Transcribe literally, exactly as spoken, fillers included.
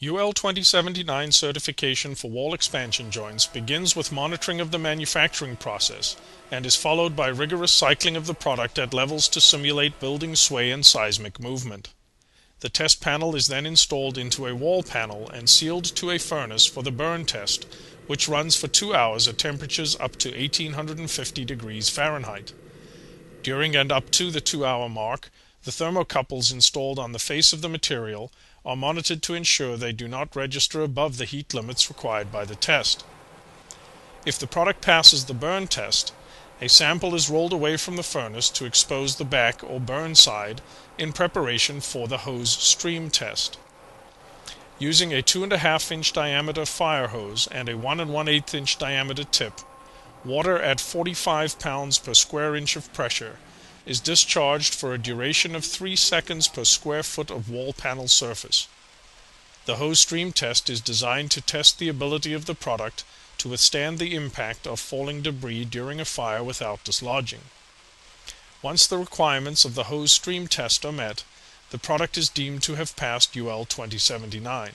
U L twenty seventy-nine certification for wall expansion joints begins with monitoring of the manufacturing process and is followed by rigorous cycling of the product at levels to simulate building sway and seismic movement. The test panel is then installed into a wall panel and sealed to a furnace for the burn test, which runs for two hours at temperatures up to eighteen fifty degrees Fahrenheit. During and up to the two-hour mark, the thermocouples installed on the face of the material are monitored to ensure they do not register above the heat limits required by the test. If the product passes the burn test, a sample is rolled away from the furnace to expose the back or burn side in preparation for the hose stream test. Using a two and a half inch diameter fire hose and a one and one eighth inch diameter tip, water at forty-five pounds per square inch of pressure is discharged for a duration of three seconds per square foot of wall panel surface. The hose stream test is designed to test the ability of the product to withstand the impact of falling debris during a fire without dislodging. Once the requirements of the hose stream test are met, the product is deemed to have passed U L twenty seventy-nine.